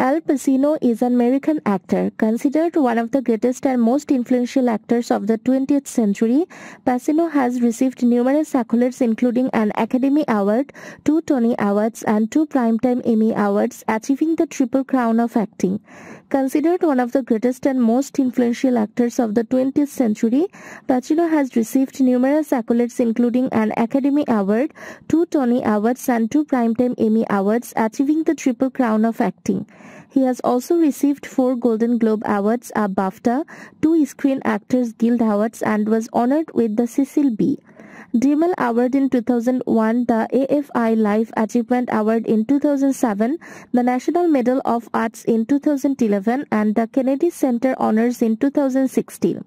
Al Pacino is an American actor. Considered one of the greatest and most influential actors of the 20th century, Pacino has received numerous accolades including an Academy Award, 2 Tony Awards and 2 Primetime Emmy Awards, achieving the Triple Crown of Acting. Considered one of the greatest and most influential actors of the 20th century, Pacino has received numerous accolades including an Academy Award, 2 Tony Awards and 2 Primetime Emmy Awards, achieving the Triple Crown of Acting. He has also received 4 Golden Globe Awards, a BAFTA, 2 Screen Actors Guild Awards and was honored with the Cecil B. DeMille Award in 2001, the AFI Life Achievement Award in 2007, the National Medal of Arts in 2011 and the Kennedy Center Honors in 2016.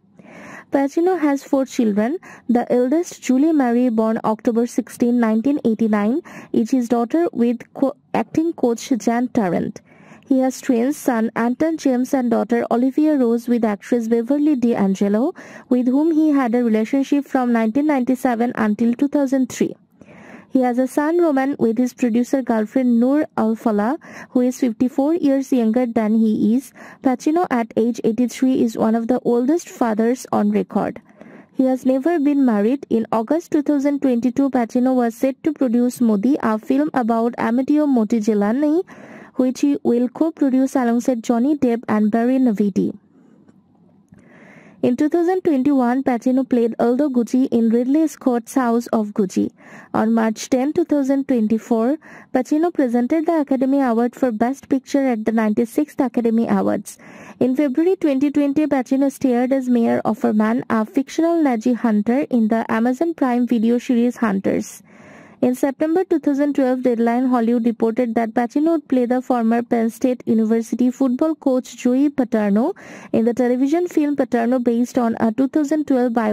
Pacino has 4 children. The eldest, Julie Mary, born October 16, 1989, is his daughter with acting coach Jan Tarrant. He has twins, son Anton James and daughter Olivia Rose, with actress Beverly D'Angelo, with whom he had a relationship from 1997 until 2003. He has a son, Roman, with his producer girlfriend Noor Alfala, who is 54 years younger than he is. Pacino, at age 83, is one of the oldest fathers on record. He has never been married. In August 2022, Pacino was set to produce Modi, a film about Amadeo Modigliani, which he will co-produce alongside Johnny Depp and Barry Navidi. In 2021, Pacino played Aldo Gucci in Ridley Scott's House of Gucci. On March 10, 2024, Pacino presented the Academy Award for Best Picture at the 96th Academy Awards. In February 2020, Pacino starred as Meyer Offerman, a fictional Nazi hunter, in the Amazon Prime video series Hunters. In September 2012, Deadline Hollywood reported that Pacino would play the former Penn State University football coach Joe Paterno in the television film Paterno, based on a 2012 biopic.